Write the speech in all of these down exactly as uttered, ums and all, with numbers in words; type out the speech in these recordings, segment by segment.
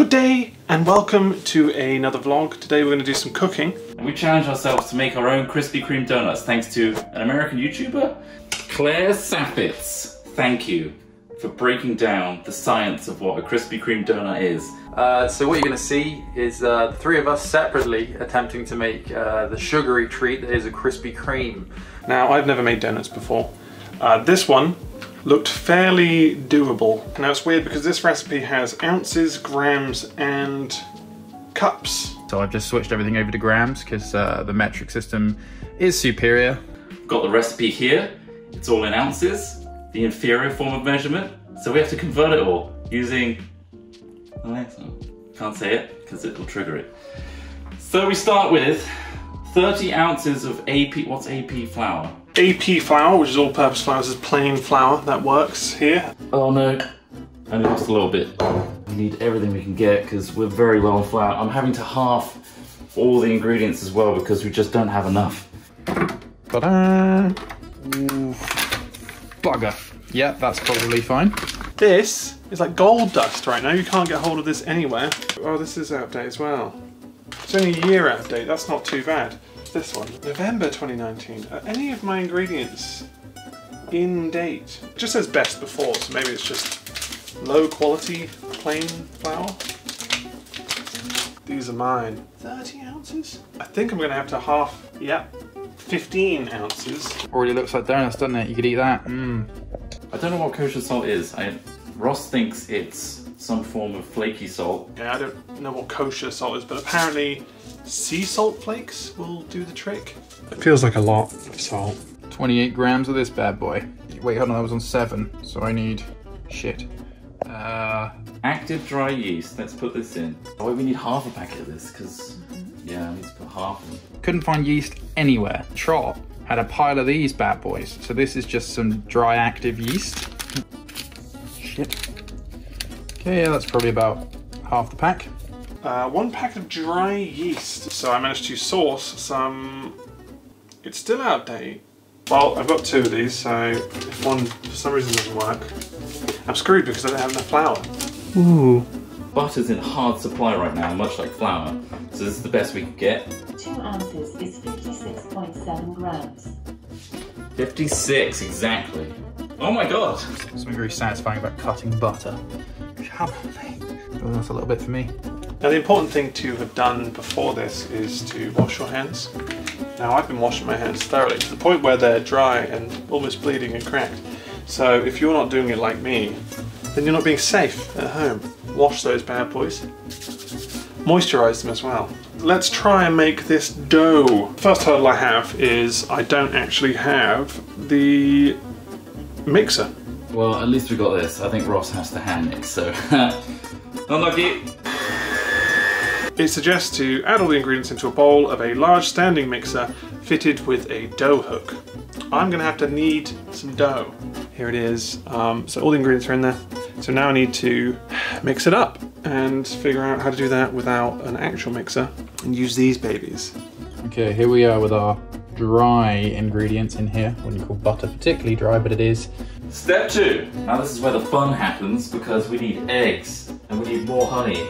Good day and welcome to another vlog. Today we're going to do some cooking. We challenged ourselves to make our own Krispy Kreme donuts thanks to an American YouTuber, Claire Saffitz. Thank you for breaking down the science of what a Krispy Kreme donut is. Uh, so what you're going to see is uh, the three of us separately attempting to make uh, the sugary treat that is a Krispy Kreme. Now, I've never made donuts before. Uh, this one looked fairly doable. Now it's weird because this recipe has ounces, grams, and cups. So I've just switched everything over to grams because uh, the metric system is superior. Got the recipe here. It's all in ounces, the inferior form of measurement. So we have to convert it all using Alexa. Can't say it because it'll trigger it. So we start with thirty ounces of A P, what's A P flour? A P flour, which is all-purpose flour, is plain flour. That works here. Oh no, I only lost a little bit. We need everything we can get because we're very low on flour. I'm having to half all the ingredients as well because we just don't have enough. Ta-da! Ooh, bugger. Yeah, that's probably fine. This is like gold dust right now. You can't get hold of this anywhere. Oh, this is out of date as well. It's only a year out of date. That's not too bad. This one, November twenty nineteen. Are any of my ingredients in date? It just says best before, so maybe it's just low quality plain flour. These are mine. thirty ounces? I think I'm gonna have to half, yeah, fifteen ounces. Already looks like donuts, doesn't it? You could eat that. Mm. I don't know what kosher salt is. I, Ross thinks it's some form of flaky salt. Yeah, I don't know what kosher salt is, but apparently sea salt flakes will do the trick. It feels like a lot of salt. twenty-eight grams of this bad boy. Wait, hold on, I was on seven, so I need shit. Uh, Active dry yeast, let's put this in. Oh, we need half a packet of this, because, yeah, I need to put half. Couldn't find yeast anywhere. Trot had a pile of these bad boys, so this is just some dry active yeast. Shit. Okay, yeah, that's probably about half the pack. Uh, one pack of dry yeast. So I managed to source some. It's still out of date. Well, I've got two of these, so if one for some reason doesn't work, I'm screwed because I don't have enough flour. Ooh. Butter's in hard supply right now, much like flour. So this is the best we can get. Two ounces is fifty-six point seven grams. fifty-six, exactly. Oh my god! Something very satisfying about cutting butter. Come on, mate. Oh, that's a little bit for me. Now the important thing to have done before this is to wash your hands. Now I've been washing my hands thoroughly to the point where they're dry and almost bleeding and cracked. So if you're not doing it like me, then you're not being safe at home. Wash those bad boys. Moisturize them as well. Let's try and make this dough. First hurdle I have is I don't actually have the mixer. Well, at least we got this. I think Ross has to hand mix, so unlucky. It suggests to add all the ingredients into a bowl of a large standing mixer fitted with a dough hook. I'm going to have to knead some dough. Here it is. Um, so all the ingredients are in there. So now I need to mix it up and figure out how to do that without an actual mixer and use these babies. Okay, here we are with our dry ingredients in here. I wouldn't call butter particularly dry, but it is. Step two. Now this is where the fun happens because we need eggs and we need more honey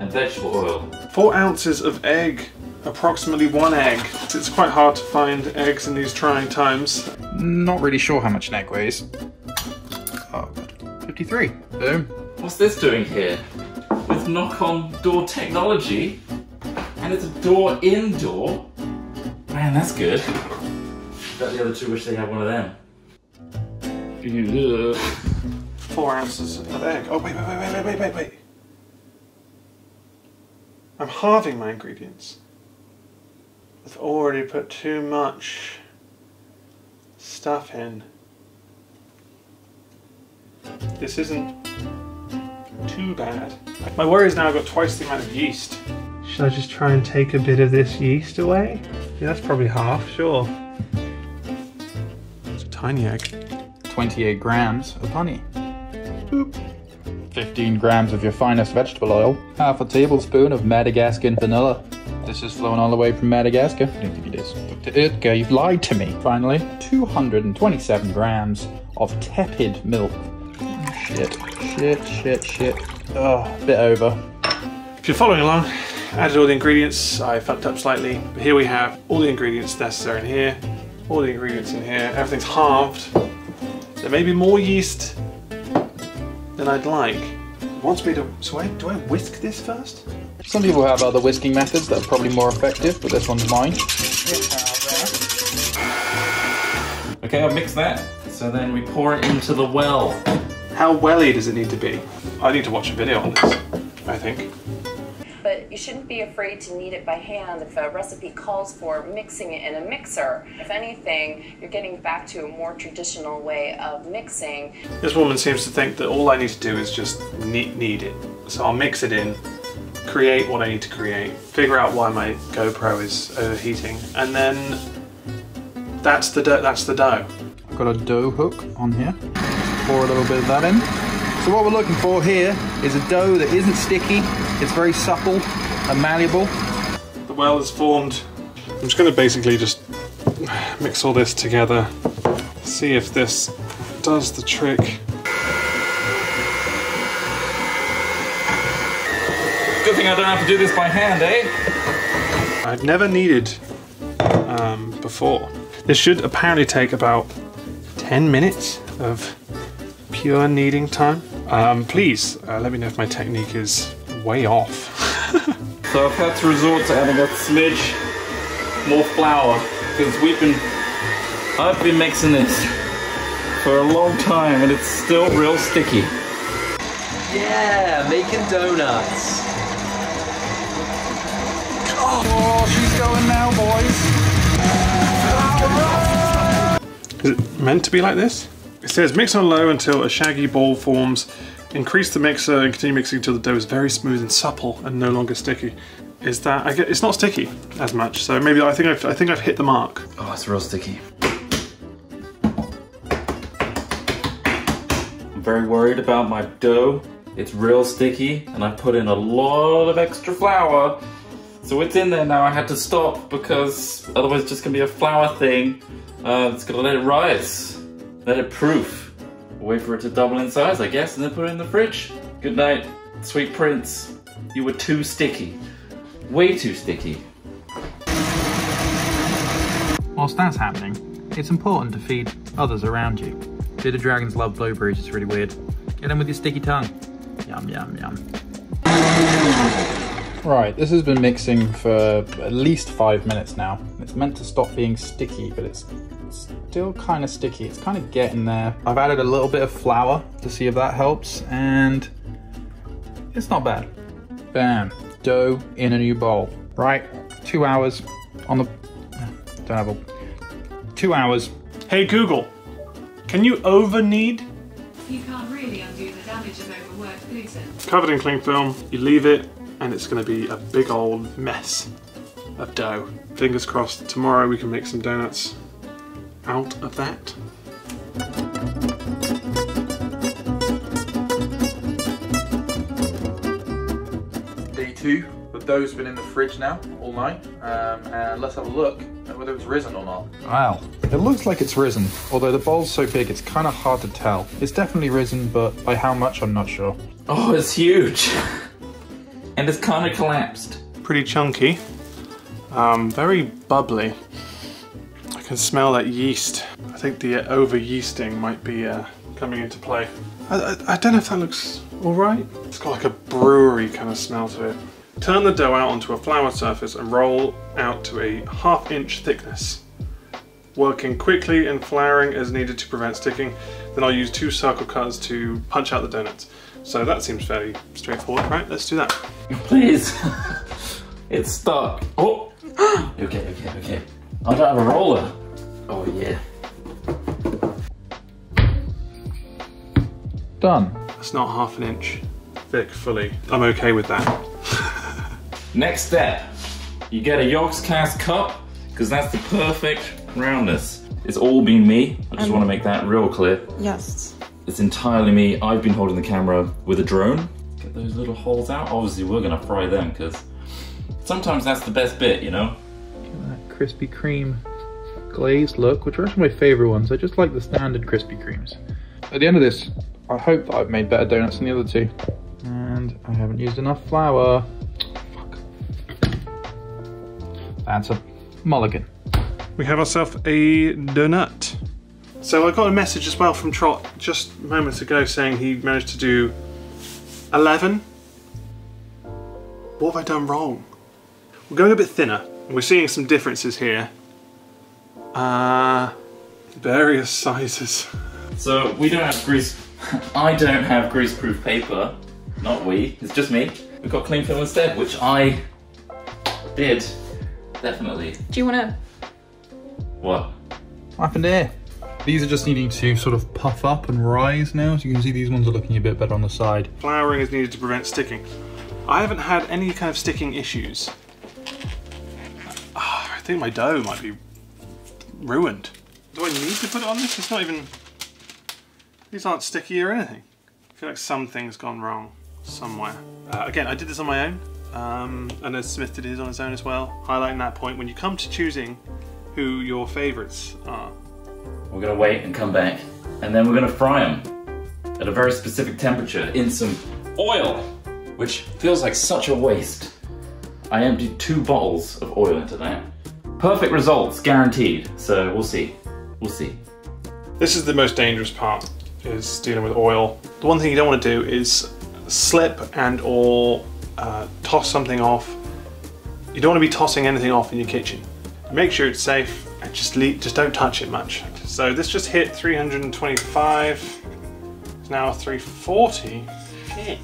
and vegetable oil. Four ounces of egg, approximately one egg. It's quite hard to find eggs in these trying times. Not really sure how much an egg weighs. Oh, fifty-three. Boom. What's this doing here? With knock-on door technology, and it's a door indoor. Man, that's good. I bet the other two wish they had one of them. Four ounces of egg. Oh, wait, wait, wait, wait, wait, wait, wait. I'm halving my ingredients. I've already put too much stuff in. This isn't too bad. My worry is now I've got twice the amount of yeast. Should I just try and take a bit of this yeast away? Yeah, that's probably half, sure. It's a tiny egg. twenty-eight grams of honey. Boop. fifteen grams of your finest vegetable oil, half a tablespoon of Madagascar vanilla. This is flown all the way from Madagascar. I don't think it is. Okay, you've lied to me. Finally, two hundred twenty-seven grams of tepid milk. Shit, shit, shit, shit. Oh, a bit over. If you're following along, added all the ingredients. I fucked up slightly, but here we have all the ingredients necessary in here, all the ingredients in here, everything's halved. There may be more yeast than I'd like. Wants me to, so I, do I whisk this first? Some people have other whisking methods that are probably more effective, but this one's mine. Okay, I've mixed that. So then we pour it into the well. How welly does it need to be? I need to watch a video on this, I think. But you shouldn't be afraid to knead it by hand if a recipe calls for mixing it in a mixer. If anything, you're getting back to a more traditional way of mixing. This woman seems to think that all I need to do is just knead it. So I'll mix it in, create what I need to create, figure out why my GoPro is overheating, and then that's the dough. That's the dough. I've got a dough hook on here. Pour a little bit of that in. So what we're looking for here is a dough that isn't sticky, it's very supple and malleable. The well is formed. I'm just going to basically just mix all this together, see if this does the trick. Good thing I don't have to do this by hand, eh? I've never kneaded um, before. This should apparently take about ten minutes of pure kneading time. Um, please uh, let me know if my technique is way off. So I've had to resort to adding a smidge more flour because we've been, I've been mixing this for a long time and it's still real sticky. Yeah, making donuts. Oh, she's going now, boys. Is it meant to be like this? It says mix on low until a shaggy ball forms, increase the mixer and continue mixing until the dough is very smooth and supple and no longer sticky. Is that, I get, it's not sticky as much, so maybe I think I've, I think I've hit the mark. Oh, it's real sticky. I'm very worried about my dough. It's real sticky and I put in a lot of extra flour. So it's in there now, I had to stop because otherwise it's just gonna be a flour thing. Uh, it's gonna let it rise. Let it proof. We'll wait for it to double in size, I guess, and then put it in the fridge. Good night, sweet prince. You were too sticky. Way too sticky. Whilst that's happening, it's important to feed others around you. Bitter dragons love blueberries, it's really weird. Get them with your sticky tongue. Yum, yum, yum. Right, this has been mixing for at least five minutes now. It's meant to stop being sticky, but it's still kind of sticky. It's kind of getting there. I've added a little bit of flour to see if that helps, and it's not bad. Bam, dough in a new bowl. Right, two hours on the, don't have a, two hours. Hey Google, can you over knead? You can't really undo the damage of overworked gluten. Covered in cling film, you leave it, and it's gonna be a big old mess of dough. Fingers crossed, tomorrow we can make some donuts out of that. Day two, the dough's been in the fridge now all night, um, and let's have a look at whether it's risen or not. Wow, it looks like it's risen, although the bowl's so big it's kind of hard to tell. It's definitely risen, but by how much I'm not sure. Oh, it's huge! And it's kind of collapsed. Pretty chunky, um, very bubbly. I can smell that yeast. I think the over yeasting might be uh, coming into play. I, I, I don't know if that looks all right. It's got like a brewery kind of smell to it. Turn the dough out onto a flour surface and roll out to a half inch thickness. Working quickly and flouring as needed to prevent sticking. Then I'll use two circle cutters to punch out the donuts. So that seems fairly straightforward, right? Let's do that. Please, it's stuck. Oh, okay, okay, okay. I don't have a roller. Oh yeah. Done. That's not half an inch thick fully. I'm okay with that. Next step, you get a York's cast cup because that's the perfect roundness. It's all been me. I just um, want to make that real clear. Yes. It's entirely me. I've been holding the camera with a drone. Get those little holes out. Obviously we're gonna fry them because sometimes that's the best bit, you know? Krispy Kreme glazed look, which are actually my favorite ones. I just like the standard Krispy Kremes. At the end of this, I hope that I've made better donuts than the other two. And I haven't used enough flour. That's a mulligan. We have ourselves a donut. So I got a message as well from Trot just moments ago saying he managed to do eleven. What have I done wrong? We're going a bit thinner. We're seeing some differences here. Uh, various sizes. So we don't have grease, I don't have greaseproof paper. Not we, it's just me. We've got cling film instead, which I did, definitely. Do you wanna? What? What happened here? These are just needing to sort of puff up and rise now. So you can see these ones are looking a bit better on the side. Flouring is needed to prevent sticking. I haven't had any kind of sticking issues. Oh, I think my dough might be ruined. Do I need to put it on this? It's not even, these aren't sticky or anything. I feel like something's gone wrong somewhere. Uh, again, I did this on my own. Um, and as Smith did his on his own as well. Highlighting that point, when you come to choosing who your favorites are. We're gonna wait and come back, and then we're gonna fry them at a very specific temperature in some oil, which feels like such a waste. I emptied two bottles of oil into that. Perfect results, guaranteed. So we'll see, we'll see. This is the most dangerous part, is dealing with oil. The one thing you don't wanna do is slip and or uh, toss something off. You don't wanna be tossing anything off in your kitchen. Make sure it's safe and just leave, just don't touch it much. So this just hit three hundred twenty-five, it's now three forty. Shit.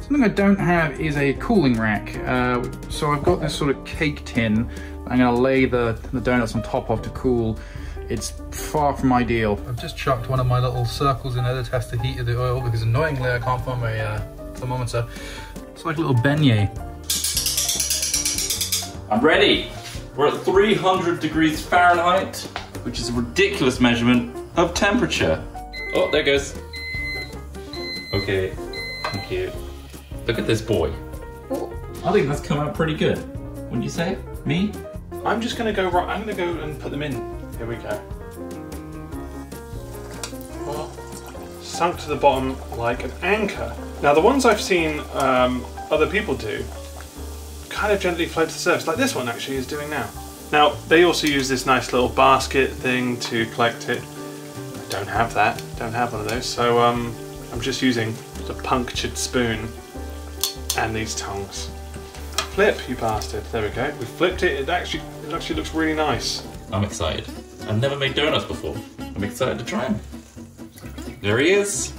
Something I don't have is a cooling rack. Uh, so I've got this sort of cake tin I'm gonna lay the, the donuts on top of to cool. It's far from ideal. I've just chucked one of my little circles in there to test the heat of the oil because annoyingly I can't find my uh, thermometer. It's like a little beignet. I'm ready. We're at three hundred degrees Fahrenheit, which is a ridiculous measurement of temperature. Oh, there it goes. Okay, thank you. Look at this boy. I think that's come out pretty good. Wouldn't you say? Me? I'm just gonna go right, I'm gonna go and put them in. Here we go. Well, sunk to the bottom like an anchor. Now the ones I've seen um, other people do kind of gently float to the surface, like this one actually is doing now. Now, they also use this nice little basket thing to collect it. I don't have that, don't have one of those, so um, I'm just using the punctured spoon and these tongs. Flip, you bastard, there we go. We flipped it, it actually, it actually looks really nice. I'm excited. I've never made donuts before. I'm excited to try them. There he is.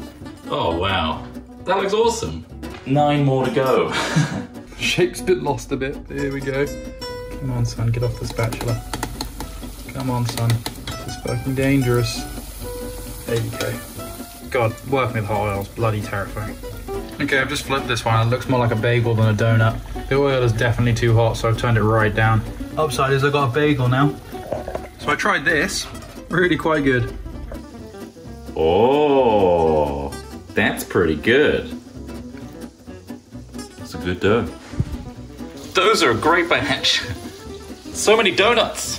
Oh, wow. That looks awesome. Nine more to go. Shape's been lost a bit. Here we go. Come on, son, get off the spatula. Come on, son. This is fucking dangerous. There you go. God, working with hot oil is bloody terrifying. Okay, I've just flipped this one. It looks more like a bagel than a donut. The oil is definitely too hot, so I've turned it right down. Upside is I've got a bagel now. So I tried this. Really quite good. Oh, that's pretty good. That's a good dough. Those are a great batch. So many donuts.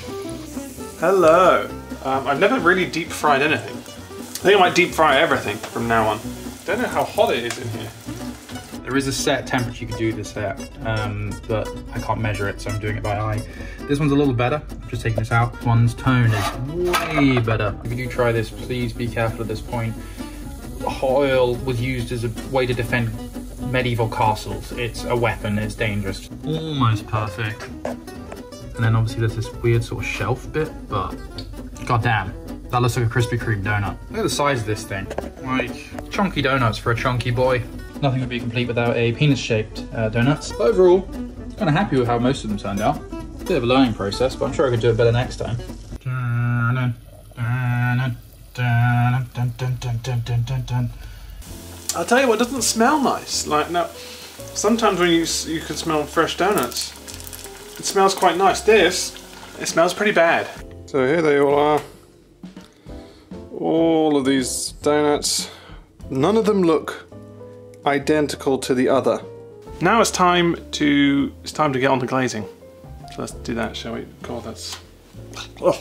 Hello. Um, I've never really deep fried anything. I think I might deep fry everything from now on. Don't know how hot it is in here. There is a set temperature you can do this at, um, but I can't measure it, so I'm doing it by eye. This one's a little better. I'm just taking this out. This one's tone is way better. If you do try this, please be careful at this point. Hot oil was used as a way to defend medieval castles. It's a weapon, it's dangerous. Almost perfect. And then obviously there's this weird sort of shelf bit, but goddamn, that looks like a Krispy Kreme donut. Look at the size of this thing. Like, chunky donuts for a chunky boy. Nothing would be complete without a penis-shaped uh, donuts. But overall, kind of happy with how most of them turned out. Bit of a learning process, but I'm sure I could do it better next time. Dun, dun, dun, dun, dun, dun, dun, dun, dun, dun. I'll tell you what, it doesn't smell nice. Like, now, sometimes when you you can smell fresh donuts, it smells quite nice. This, it smells pretty bad. So here they all are. All of these donuts. None of them look identical to the other. Now it's time to it's time to get on to glazing. So let's do that, shall we? God, that's. Ugh.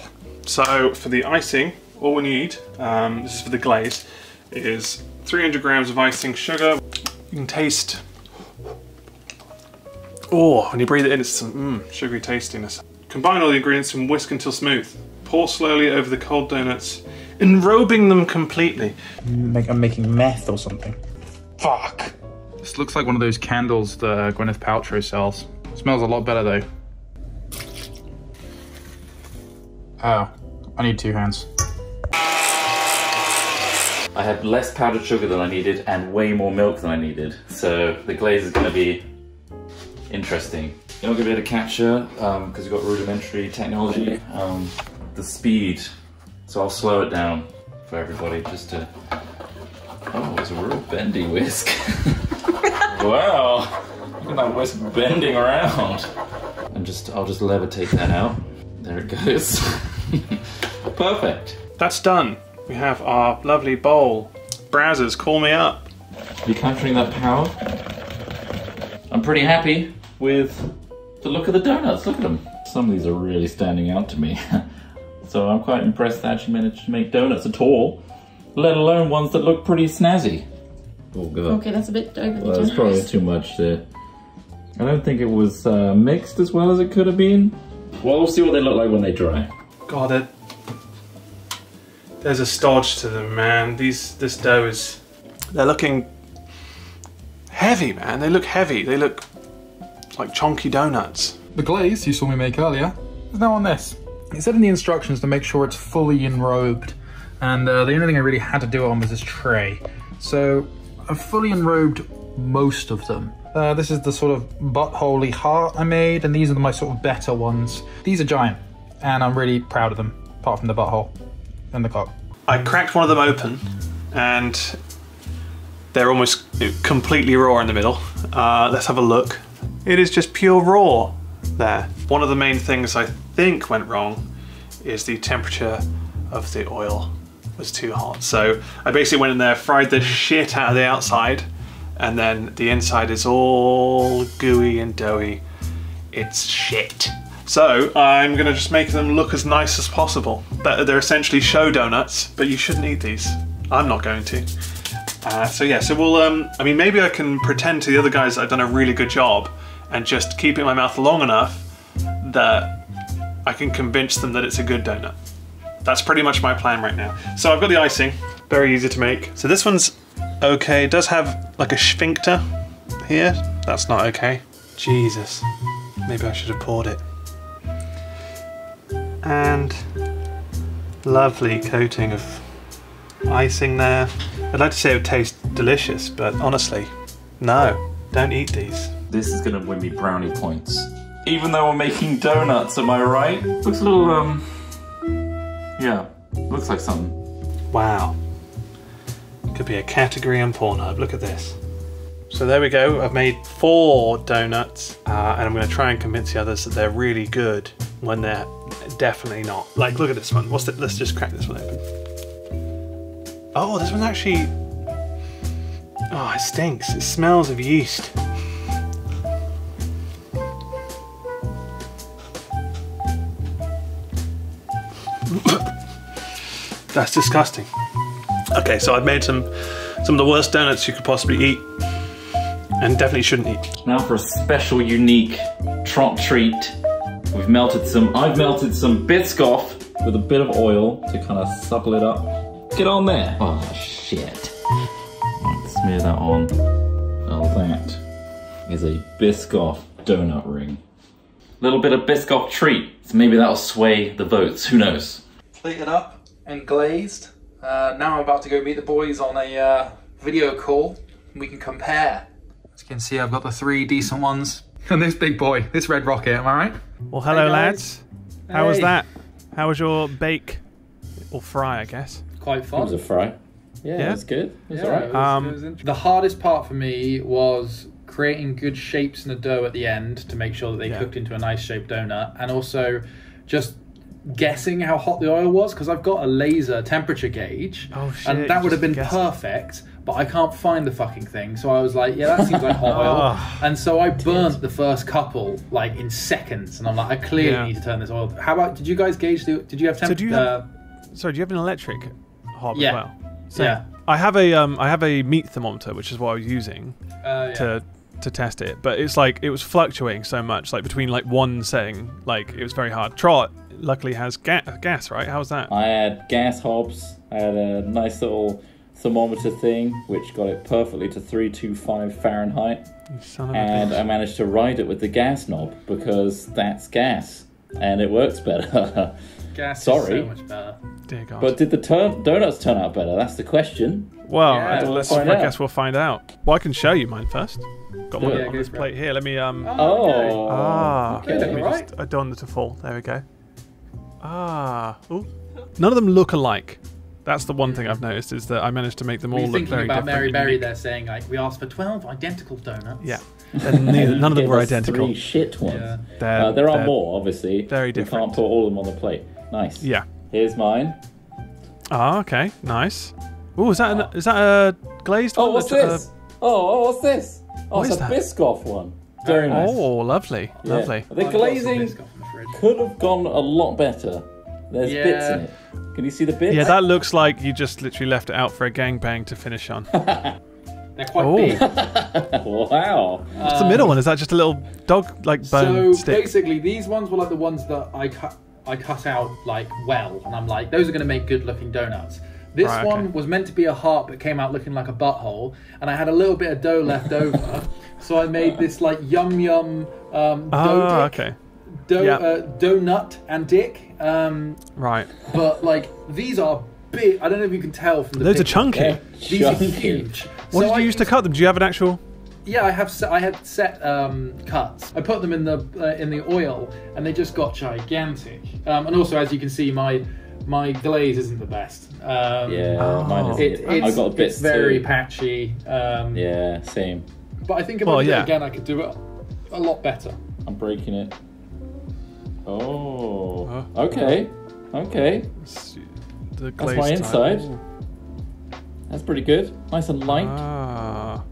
So for the icing, all we need, um, this is for the glaze, is three hundred grams of icing sugar. You can taste, oh, when you breathe it in, it's some mm, sugary tastiness. Combine all the ingredients and whisk until smooth. Pour slowly over the cold donuts, enrobing them completely. Like I'm making meth or something. Fuck. This looks like one of those candles that Gwyneth Paltrow sells. Smells a lot better though. Oh, I need two hands. I had less powdered sugar than I needed and way more milk than I needed. So the glaze is gonna be interesting. You're not gonna be able to capture, um, because you've got rudimentary technology, um, the speed. So I'll slow it down for everybody just to, oh, it's a real bendy whisk. Wow, look at that whisk bending around. And just, I'll just levitate that out. There it goes. Perfect. That's done. We have our lovely bowl. Brazzers, call me up. Are you capturing that power? I'm pretty happy with the look of the donuts. Look at them. Some of these are really standing out to me. So I'm quite impressed that I actually managed to make donuts at all, let alone ones that look pretty snazzy. Oh, God. Okay, that's a bit over well, the That's probably too much there. I don't think it was uh, mixed as well as it could have been. Well, we'll see what they look like when they dry. God, it. There's a stodge to them, man. These, this dough is. They're looking heavy, man. They look heavy. They look like chonky donuts. The glaze you saw me make earlier is now on this. It said in the instructions to make sure it's fully enrobed, and uh, the only thing I really had to do it on was this tray. So I've fully enrobed most of them. Uh, this is the sort of butthole-y heart I made, and these are my sort of better ones. These are giant, and I'm really proud of them, apart from the butthole and the cock. I cracked one of them open, and they're almost completely raw in the middle. Uh, let's have a look. It is just pure raw there. One of the main things I think went wrong is the temperature of the oil was too hot. So I basically went in there, fried the shit out of the outside, and then the inside is all gooey and doughy. It's shit. So I'm gonna just make them look as nice as possible. They're essentially show donuts, but you shouldn't eat these. I'm not going to. Uh, so yeah, so we'll, um, I mean, maybe I can pretend to the other guys that I've done a really good job and just keep it in my mouth long enough that I can convince them that it's a good donut. That's pretty much my plan right now. So I've got the icing, very easy to make. So this one's okay, it does have like a sphincter here. That's not okay. Jesus, maybe I should have poured it. And lovely coating of icing there. I'd like to say it would taste delicious, but honestly, no, don't eat these. This is gonna win me brownie points. Even though we're making donuts, am I right? Looks a little, um, yeah, looks like something. Wow. Could be a category on Pornhub, look at this. So there we go, I've made four donuts, uh, and I'm gonna try and convince the others that they're really good when they're definitely not. Like, look at this one, what's the, let's just crack this one open. Oh, this one's actually, oh, it stinks, it smells of yeast. That's disgusting. Okay, so I've made some some of the worst donuts you could possibly eat and definitely shouldn't eat. Now for a special, unique trot treat. We've melted some, I've melted some Biscoff with a bit of oil to kind of suckle it up. Get on there. Oh, shit. Right, smear that on. Oh, that is a Biscoff donut ring. Little bit of Biscoff treat. So maybe that'll sway the votes, who knows? Plated up and glazed. Uh, now I'm about to go meet the boys on a uh, video call. We can compare. As you can see, I've got the three decent ones. And this big boy, this red rocket, am I right? Well, hello, hey lads. Hey. How was that? How was your bake or fry, I guess? Quite fun. It was a fry. Yeah, yeah. It was good. It was yeah, all right. It was, um, it was interesting. The hardest part for me was creating good shapes in the dough at the end to make sure that they yeah. cooked into a nice shaped donut. And also just guessing how hot the oil was, because I've got a laser temperature gauge, oh, shit, and that would have been guessing. Perfect, but I can't find the fucking thing, so I was like, yeah, that seems like hot oil. Oh, and so I burnt the first couple like in seconds, and I'm like, I clearly yeah. need to turn this oil. How about, did you guys gauge the, did you have temperature? So uh, sorry, do you have an electric hob yeah. as well? So yeah. I have a um I have a meat thermometer, which is what I was using uh, yeah. to to test it, but it's like it was fluctuating so much, like between like one setting, like it was very hard. Trot luckily has ga gas, right? How's that? I had gas hobs. I had a nice little thermometer thing which got it perfectly to three two five Fahrenheit, and I managed to ride it with the gas knob because that's gas and it works better. Gas Sorry. is so much better. Dear God. But did the turn donuts turn out better? That's the question. Well, yeah, I, let's, I guess we'll find out. Well, I can show you mine first. Got one yeah, on this plate here. Let me. Um, oh. Okay. Ah. Okay. Let me just adorn it to full. There we go. Ah. Ooh. None of them look alike. That's the one thing I've noticed, is that I managed to make them all look very different. Thinking about Mary Berry, they're saying like we asked for twelve identical donuts. Yeah, neither, none of them were identical. Three shit ones. Yeah. Uh, there are more, obviously. Very different. You can't put all of them on the plate. Nice. Yeah. Here's mine. Ah, okay, nice. Ooh, is that uh, an, is that a glazed oh, one? What's this? A... Oh, what's this? Oh, what it's a that? Biscoff one. Very nice. Oh, lovely, yeah. lovely. The glazing the could have gone a lot better. There's yeah. bits in it. Can you see the bits? Yeah, that looks like you just literally left it out for a gangbang to finish on. They're quite oh. big. Wow. What's um, the middle one? Is that just a little dog like bone so stick? So basically, these ones were like the ones that I cut I cut out like well, and I'm like, those are going to make good looking donuts. This right, okay. one was meant to be a heart, but came out looking like a butthole, and I had a little bit of dough left over, so I made this like yum yum um, dough oh, dick. Okay. Do, yep. uh, donut and dick. Um, right. But like these are big. I don't know if you can tell from the. Those picture. Are chunky. They're these chunky. Are huge. What so did you I use to cut them? Do you have an actual? Yeah, I have. Set, I had set um, cuts. I put them in the uh, in the oil, and they just got gigantic. Um, and also, as you can see, my my glaze isn't the best. Um, yeah, oh. mine isn't. It, it's, I got a bit it's very too. patchy. Um, yeah, same. But I think if well, I did yeah. it again, I could do it a lot better. I'm breaking it. Oh, okay, okay. The That's my inside. Time. That's pretty good. Nice and light. Ah.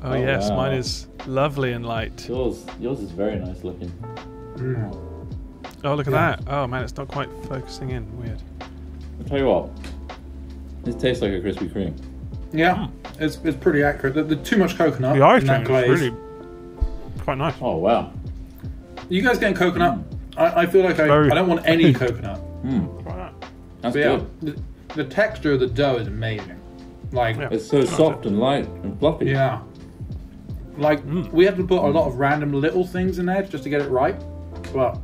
Oh, oh yes, wow. mine is lovely and light. Yours, yours is very nice looking. Mm. Oh, look at yeah. that. Oh man, it's not quite focusing in. Weird. I'll tell you what, this tastes like a Krispy Kreme. Yeah, it's it's pretty accurate. There's the, too much coconut. The ice cream is really quite nice. Oh wow. Are you guys getting coconut? Mm. I, I feel like I, I don't want any coconut. Mm. That's yeah, good. The, the texture of the dough is amazing. Like yeah. It's so soft and light and fluffy. Yeah. Like mm. we have to put a lot of random little things in there just to get it right. But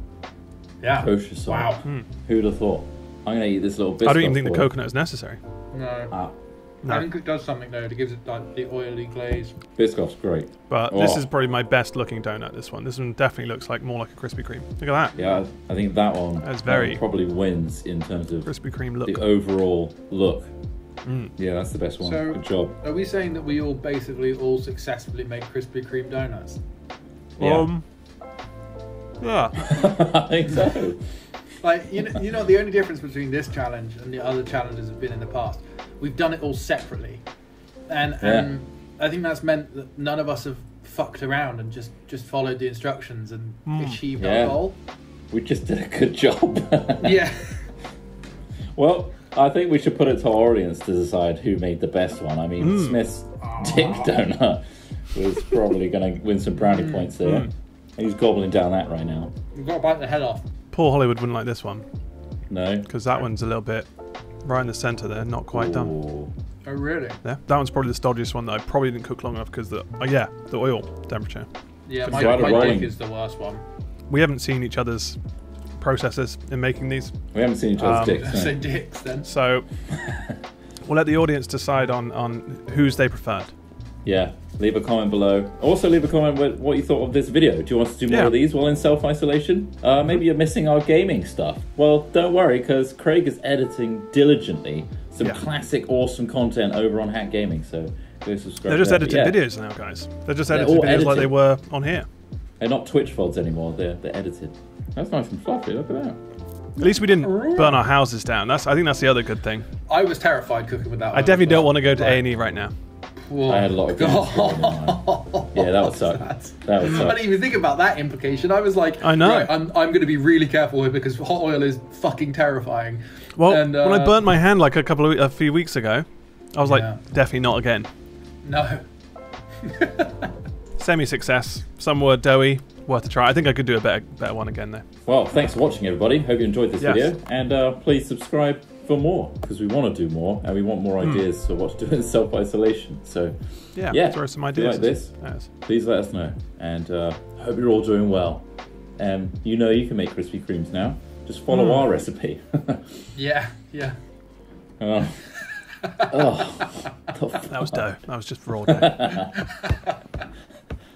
yeah. Kosher wow. Mm. Who'd have thought? I'm gonna eat this little bit. I don't even think the coconut is necessary. No. Ah. No. I think it does something though. It gives it like the oily glaze. Biscoff's great, but oh. this is probably my best looking donut. This one, this one definitely looks like more like a Krispy Kreme. Look at that. Yeah, I think that one. That's very that probably wins in terms of Krispy Kreme look. The overall look. Mm. Yeah, that's the best one. So, good job. Are we saying that we all basically all successfully make Krispy Kreme donuts? Yeah. Um, yeah. I think so. Like you know, you know, the only difference between this challenge and the other challenges have been in the past. We've done it all separately, and yeah. and I think that's meant that none of us have fucked around and just just followed the instructions and mm. achieved yeah. our goal. We just did a good job. Yeah. Well, I think we should put it to our audience to decide who made the best one. I mean, mm. Smith's Aww. Dick donut was probably going to win some brownie mm. points there. Mm. He's gobbling down that right now. You've got to bite the head off. Paul Hollywood wouldn't like this one. No, because that one's a little bit. Right in the centre there, not quite Ooh. Done. Oh really? Yeah, that one's probably the stodgiest one that I probably didn't cook long enough because the oh yeah, the oil temperature. Yeah, my, my dick is the worst one. We haven't seen each other's processes in making these. We haven't seen each other's um, dicks. So dicks then. So we'll let the audience decide on on whose they preferred. Yeah, leave a comment below. Also leave a comment with what you thought of this video. Do you want us to do more yeah. of these while in self-isolation? Uh, maybe you're missing our gaming stuff. Well, don't worry, because Craig is editing diligently some yeah. classic awesome content over on Hat Gaming, so go subscribe. They're just there. edited yeah. videos now, guys. They're just edited they're videos edited. like they were on here. They're not Twitch VODs anymore, they're, they're edited. That's nice and fluffy, look at that. At least we didn't burn our houses down. That's I think that's the other good thing. I was terrified cooking with that one. I definitely don't want to go to A and E right now. Whoa. I had a lot of God. Yeah, that would suck. That? that would suck. I didn't even think about that implication. I was like, I know. Right, I'm, I'm going to be really careful here because hot oil is fucking terrifying. Well, and, uh, when I burnt my hand like a couple of a few weeks ago, I was yeah. like, definitely not again. No. semi-success. Some were doughy. Worth a try. I think I could do a better better one again though. Well, thanks for watching everybody. Hope you enjoyed this yes. video. And uh, please subscribe for more, because we want to do more and we want more mm. ideas for what to do in self-isolation. So yeah, yeah, throw some ideas like this. Yes. Please let us know. And uh, hope you're all doing well. And um, you know you can make Krispy Kremes now. Just follow mm. our recipe. yeah, yeah. Uh, oh, that was dough. That was just raw dough.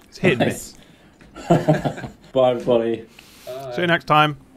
It's hit nice. me. Bye everybody. Bye. See you next time.